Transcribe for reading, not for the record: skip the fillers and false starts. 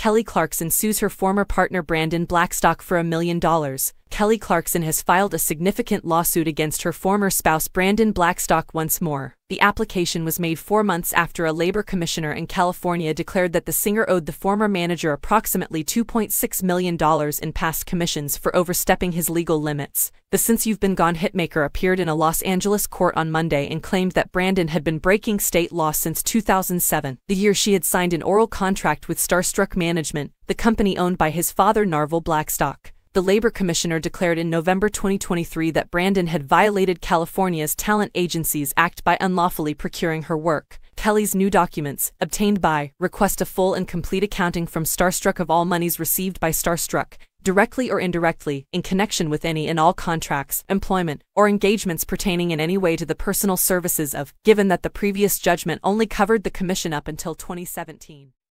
Kelly Clarkson sues her former partner Brandon Blackstock for $1 million. Kelly Clarkson has filed a significant lawsuit against her former spouse Brandon Blackstock once more. The application was made 4 months after a labor commissioner in California declared that the singer owed the former manager approximately $2.6 million in past commissions for overstepping his legal limits. The Since You've Been Gone hitmaker appeared in a Los Angeles court on Monday and claimed that Brandon had been breaking state law since 2007, the year she had signed an oral contract with Starstruck Management, the company owned by his father Narvel Blackstock. The labor commissioner declared in November 2023 that Brandon had violated California's Talent Agencies Act by unlawfully procuring her work. Kelly's new documents, obtained by, request a full and complete accounting from Starstruck of all monies received by Starstruck, directly or indirectly, in connection with any and all contracts, employment, or engagements pertaining in any way to the personal services of, given that the previous judgment only covered the commission up until 2017.